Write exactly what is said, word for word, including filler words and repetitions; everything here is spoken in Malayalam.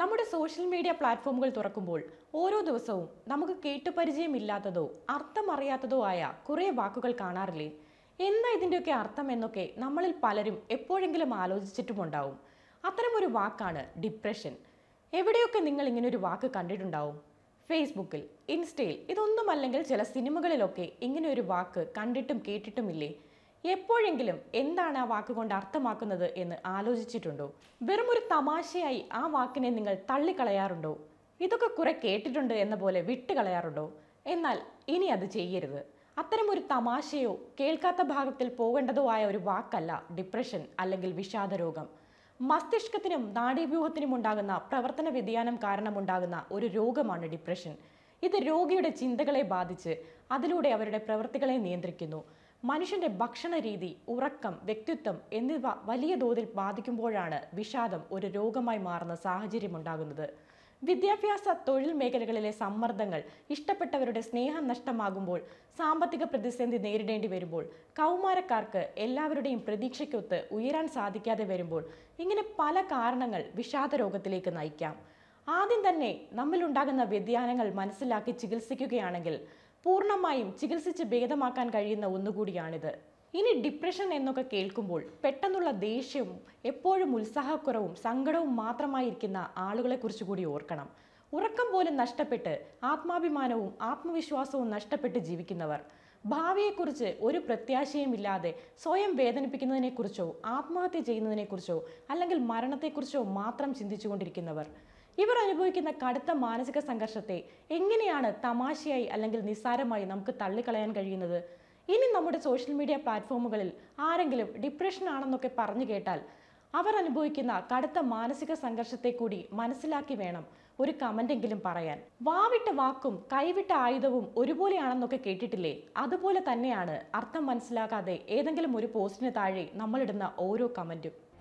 നമ്മുടെ സോഷ്യൽ മീഡിയ പ്ലാറ്റ്ഫോമുകൾ തുറക്കുമ്പോൾ ഓരോ ദിവസവും നമുക്ക് കേട്ടുപരിചയമില്ലാത്തതോ അർത്ഥമറിയാത്തതോ ആയ കുറേ വാക്കുകൾ കാണാറില്ലേ? എന്താ ഇതിൻ്റെയൊക്കെ അർത്ഥം എന്നൊക്കെ നമ്മളിൽ പലരും എപ്പോഴെങ്കിലും ആലോചിച്ചിട്ടുമുണ്ടാവും. അത്തരമൊരു വാക്കാണ് ഡിപ്രഷൻ. എവിടെയൊക്കെ നിങ്ങൾ ഇങ്ങനൊരു വാക്ക് കണ്ടിട്ടുണ്ടാവും? ഫേസ്ബുക്കിൽ, ഇൻസ്റ്റയിൽ, ഇതൊന്നും അല്ലെങ്കിൽ ചില സിനിമകളിലൊക്കെ ഇങ്ങനെയൊരു വാക്ക് കണ്ടിട്ടും കേട്ടിട്ടുമില്ലേ? എപ്പോഴെങ്കിലും എന്താണ് ആ വാക്കുകൊണ്ട് അർത്ഥമാക്കുന്നത് എന്ന് ആലോചിച്ചിട്ടുണ്ടോ? വെറുമൊരു തമാശയായി ആ വാക്കിനെ നിങ്ങൾ തള്ളിക്കളയാറുണ്ടോ? ഇതൊക്കെ കുറെ കേട്ടിട്ടുണ്ട് എന്ന പോലെ വിട്ടുകളയാറുണ്ടോ? എന്നാൽ ഇനി അത് ചെയ്യരുത്. അത്തരമൊരു തമാശയോ കേൾക്കാത്ത ഭാഗത്തിൽ പോകേണ്ടതോ ആയ ഒരു വാക്കല്ല ഡിപ്രഷൻ അല്ലെങ്കിൽ വിഷാദരോഗം. മസ്തിഷ്കത്തിനും നാഡീവ്യൂഹത്തിനും ഉണ്ടാകുന്ന പ്രവർത്തന വ്യതിയാനം കാരണമുണ്ടാകുന്ന ഒരു രോഗമാണ് ഡിപ്രഷൻ. ഇത് രോഗിയുടെ ചിന്തകളെ ബാധിച്ച് അതിലൂടെ അവരുടെ പ്രവൃത്തികളെ നിയന്ത്രിക്കുന്നു. മനുഷ്യൻ്റെ ഭക്ഷണ രീതി, ഉറക്കം, വ്യക്തിത്വം എന്നിവ വലിയ തോതിൽ ബാധിക്കുമ്പോഴാണ് വിഷാദം ഒരു രോഗമായി മാറുന്ന സാഹചര്യമുണ്ടാകുന്നത്. വിദ്യാഭ്യാസ, തൊഴിൽ മേഖലകളിലെ സമ്മർദ്ദങ്ങൾ, ഇഷ്ടപ്പെട്ടവരുടെ സ്നേഹം നഷ്ടമാകുമ്പോൾ, സാമ്പത്തിക പ്രതിസന്ധി നേരിടേണ്ടി വരുമ്പോൾ, കൗമാരക്കാർക്ക് എല്ലാവരുടെയും പ്രതീക്ഷയ്ക്കൊത്ത് ഉയരാൻ സാധിക്കാതെ വരുമ്പോൾ, ഇങ്ങനെ പല കാരണങ്ങൾ വിഷാദ രോഗത്തിലേക്ക് നയിക്കാം. ആദ്യം തന്നെ നമ്മിലുണ്ടാകുന്ന വ്യതിയാനങ്ങൾ മനസ്സിലാക്കി ചികിത്സിക്കുകയാണെങ്കിൽ പൂർണ്ണമായും ചികിത്സിച്ച് ഭേദമാക്കാൻ കഴിയുന്ന ഒന്നുകൂടിയാണിത്. ഇനി ഡിപ്രഷൻ എന്നൊക്കെ കേൾക്കുമ്പോൾ പെട്ടെന്നുള്ള ദേഷ്യവും എപ്പോഴും ഉത്സാഹക്കുറവും സങ്കടവും മാത്രമായിരിക്കുന്ന ആളുകളെ കുറിച്ച് കൂടി ഓർക്കണം. ഉറക്കം പോലും നഷ്ടപ്പെട്ട് ആത്മാഭിമാനവും ആത്മവിശ്വാസവും നഷ്ടപ്പെട്ട് ജീവിക്കുന്നവർ, ഭാവിയെക്കുറിച്ച് ഒരു പ്രത്യാശയുമില്ലാതെ സ്വയം വേദനിപ്പിക്കുന്നതിനെക്കുറിച്ചോ ആത്മഹത്യ ചെയ്യുന്നതിനെക്കുറിച്ചോ അല്ലെങ്കിൽ മരണത്തെക്കുറിച്ചോ മാത്രം ചിന്തിച്ചുകൊണ്ടിരിക്കുന്നവർ, ഇവർ അനുഭവിക്കുന്ന കടുത്ത മാനസിക സംഘർഷത്തെ എങ്ങനെയാണ് തമാശയായി അല്ലെങ്കിൽ നിസ്സാരമായി നമുക്ക് തള്ളിക്കളയാൻ കഴിയുന്നത്? ഇനി നമ്മുടെ സോഷ്യൽ മീഡിയ പ്ലാറ്റ്ഫോമുകളിൽ ആരെങ്കിലും ഡിപ്രഷൻ ആണെന്നൊക്കെ പറഞ്ഞു കേട്ടാൽ അവർ അനുഭവിക്കുന്ന കടുത്ത മാനസിക സംഘർഷത്തെ കൂടി മനസ്സിലാക്കി വേണം ഒരു കമൻ്റെങ്കിലും പറയാൻ. വാവിട്ട വാക്കും കൈവിട്ട ആയുധവും ഒരുപോലെയാണെന്നൊക്കെ കേട്ടിട്ടില്ലേ? അതുപോലെ തന്നെയാണ് അർത്ഥം മനസ്സിലാക്കാതെ ഏതെങ്കിലും ഒരു പോസ്റ്റിന് താഴെ നമ്മളിടുന്ന ഓരോ കമൻറ്റും.